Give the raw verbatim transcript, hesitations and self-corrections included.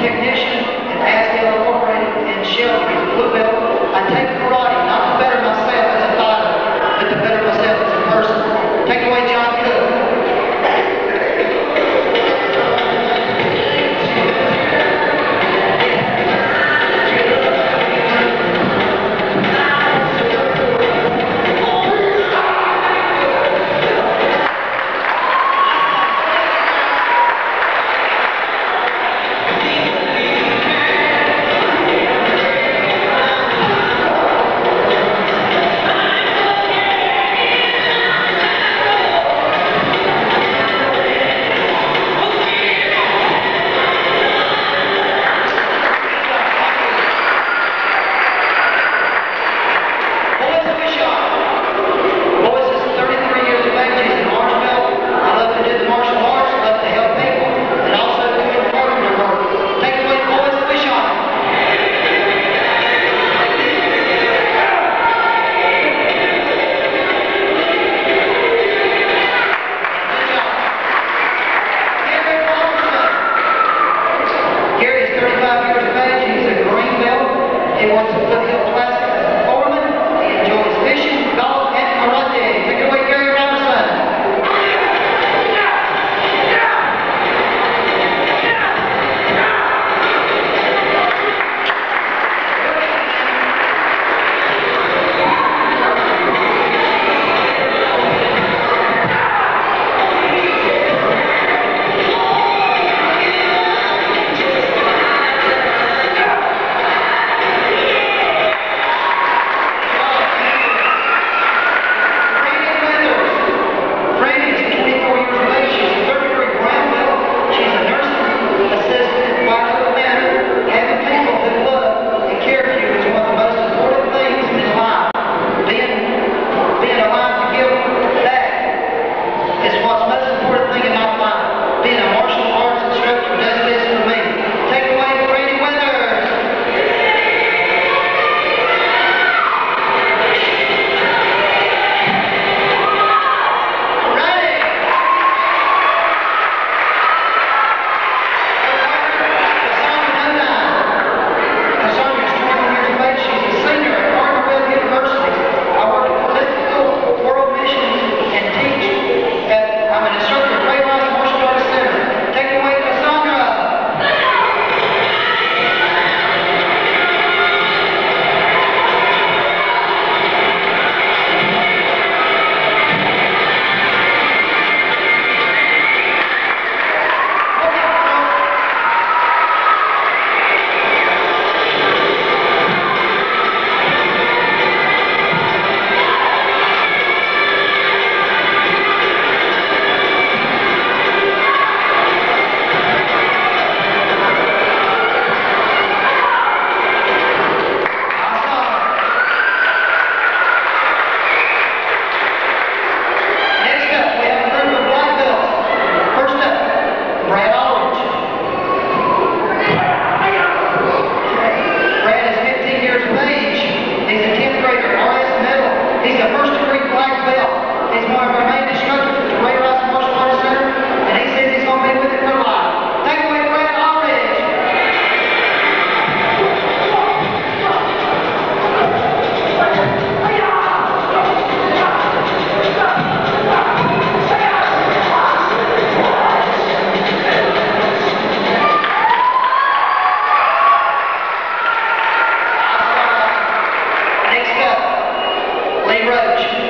technician in Asdale Incorporated and Shelby with the blue belt. I take karate not to better myself as a fighter, but to better myself as a person. Take away John Cook. Roach.